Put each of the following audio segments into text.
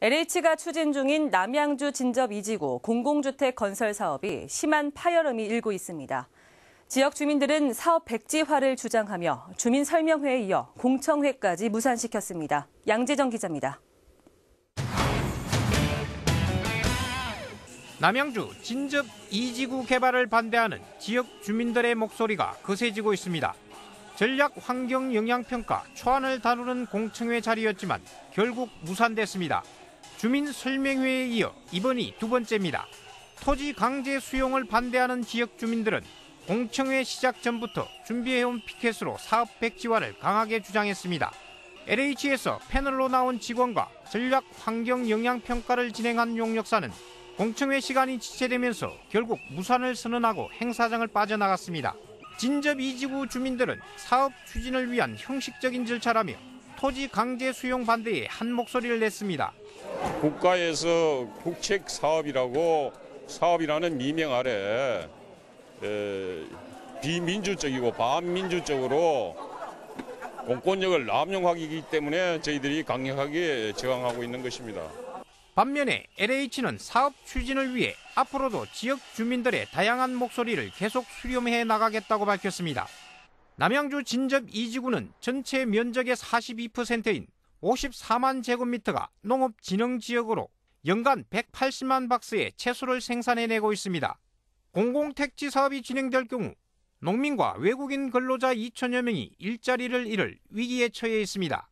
LH가 추진 중인 남양주 진접 2지구 공공주택 건설 사업이 심한 파열음이 일고 있습니다. 지역 주민들은 사업 백지화를 주장하며 주민 설명회에 이어 공청회까지 무산시켰습니다. 양재정 기자입니다. 남양주 진접 2지구 개발을 반대하는 지역 주민들의 목소리가 거세지고 있습니다. 전략환경영향평가 초안을 다루는 공청회 자리였지만 결국 무산됐습니다. 주민 설명회에 이어 이번이 두 번째입니다. 토지 강제 수용을 반대하는 지역 주민들은 공청회 시작 전부터 준비해온 피켓으로 사업 백지화를 강하게 주장했습니다. LH에서 패널로 나온 직원과 전략환경영향평가를 진행한 용역사는 공청회 시간이 지체되면서 결국 무산을 선언하고 행사장을 빠져나갔습니다. 진접 2지구 주민들은 사업 추진을 위한 형식적인 절차라며 토지 강제 수용 반대에 한 목소리를 냈습니다. 국가에서 국책 사업이라고 사업이라는 미명 아래 비민주적이고 반민주적으로 공권력을 남용하기 때문에 저희들이 강력하게 저항하고 있는 것입니다. 반면에 LH는 사업 추진을 위해 앞으로도 지역 주민들의 다양한 목소리를 계속 수렴해 나가겠다고 밝혔습니다. 남양주 진접 2지구는 전체 면적의 42%인 54만 제곱미터가 농업진흥지역으로 연간 180만 박스의 채소를 생산해내고 있습니다. 공공택지 사업이 진행될 경우 농민과 외국인 근로자 2천여 명이 일자리를 잃을 위기에 처해 있습니다.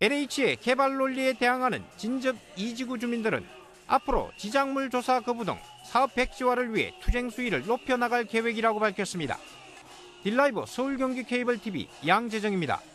LH의 개발 논리에 대항하는 진접 2지구 주민들은 앞으로 지작물 조사 거부 등 사업 백지화를 위해 투쟁 수위를 높여나갈 계획이라고 밝혔습니다. 딜라이브 서울경기케이블TV 양재정입니다.